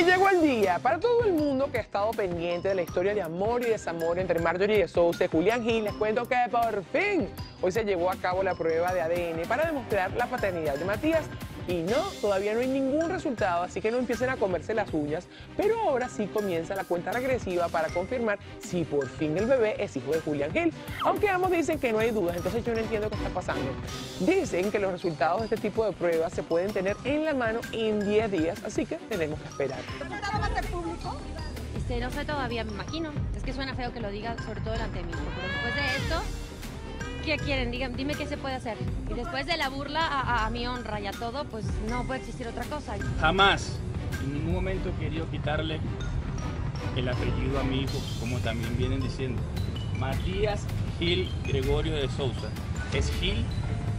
Y llegó el día para todo el mundo que ha estado pendiente de la historia de amor y desamor entre Marjorie de Sousa y Julián Gil. Les cuento que por fin hoy se llevó a cabo la prueba de ADN para demostrar la paternidad de Matías. Y no, todavía no hay ningún resultado, así que no empiecen a comerse las uñas. Pero ahora sí comienza la cuenta regresiva para confirmar si por fin el bebé es hijo de Julián Gil. Aunque ambos dicen que no hay dudas, entonces yo no entiendo qué está pasando. Dicen que los resultados de este tipo de pruebas se pueden tener en la mano en 10 días, así que tenemos que esperar. ¿El resultado va a ser público? No sé todavía, me imagino. Es que suena feo que lo diga, sobre todo delante de mí. Pero después de esto... ¿qué quieren? Dime qué se puede hacer. Y después de la burla a mi honra y a todo, pues no puede existir otra cosa. Jamás, en ningún momento he querido quitarle el apellido a mi hijo, como también vienen diciendo. Matías Gil Gregorio de Sousa. Es Gil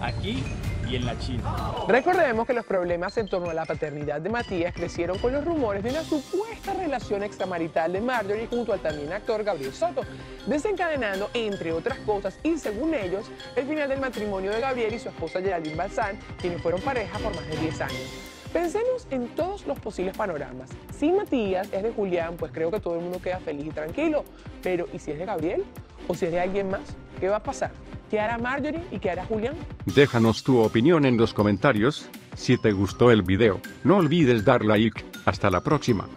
aquí y en la China. Recordemos que los problemas en torno a la paternidad de Matías crecieron con los rumores de una supuesta relación extramarital de Marjorie junto al también actor Gabriel Soto, desencadenando, entre otras cosas, y según ellos, el final del matrimonio de Gabriel y su esposa Geraldine Bazán, quienes fueron pareja por más de 10 años. Pensemos en todos los posibles panoramas. Si Matías es de Julián, pues creo que todo el mundo queda feliz y tranquilo. Pero, ¿y si es de Gabriel? ¿O si es de alguien más? ¿Qué va a pasar? ¿Qué hará Marjorie y qué hará Julián? Déjanos tu opinión en los comentarios. Si te gustó el video, no olvides dar like. Hasta la próxima.